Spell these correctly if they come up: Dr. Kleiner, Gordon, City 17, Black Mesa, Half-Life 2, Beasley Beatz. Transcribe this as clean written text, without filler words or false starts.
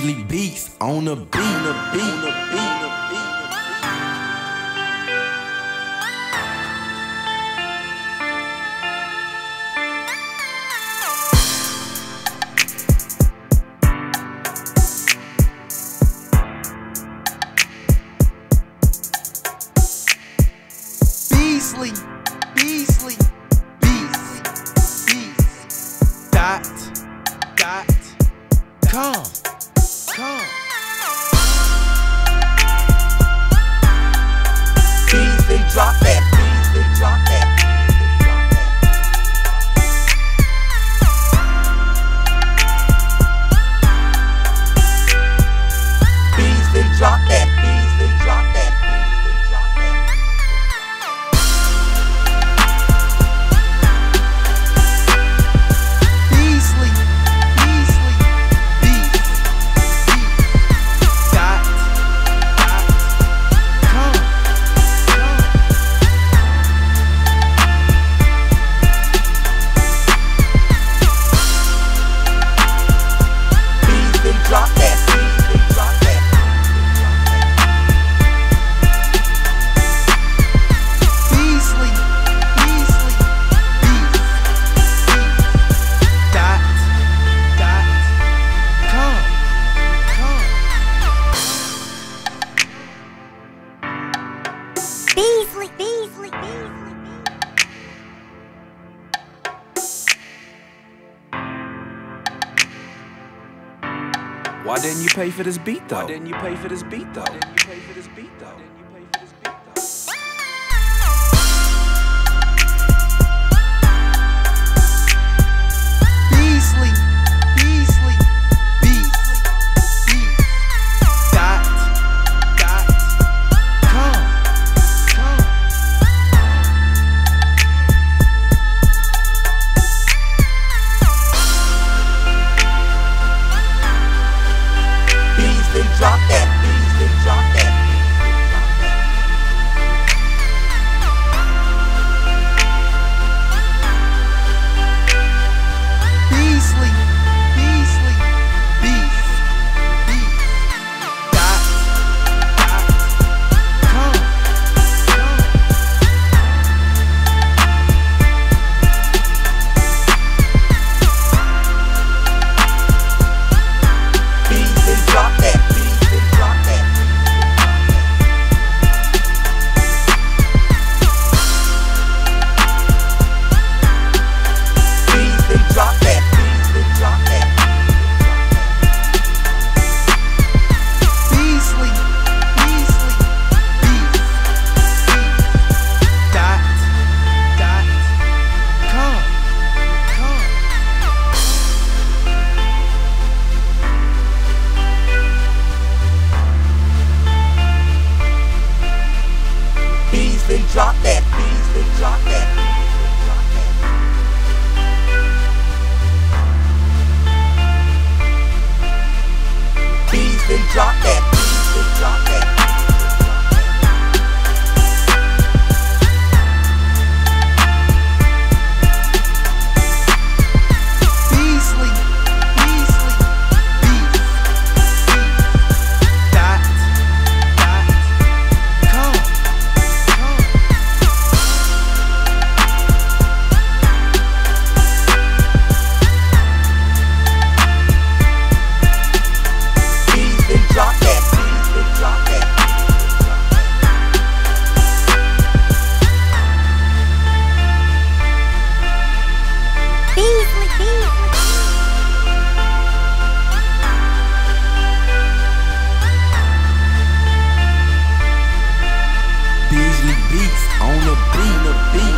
Beasley Beatz on the beat, a beat, a beat. Beasley, Beats, dot, come. Beasley, drop that, Beasley, drop that. Beasley, drop that. Beasley. Why didn't you pay for this beat though? Drop that, Beasley, drop that. Beasley, drop that, Beasley, drop that. Beasley, Beats on the beat.